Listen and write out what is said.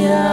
Yeah.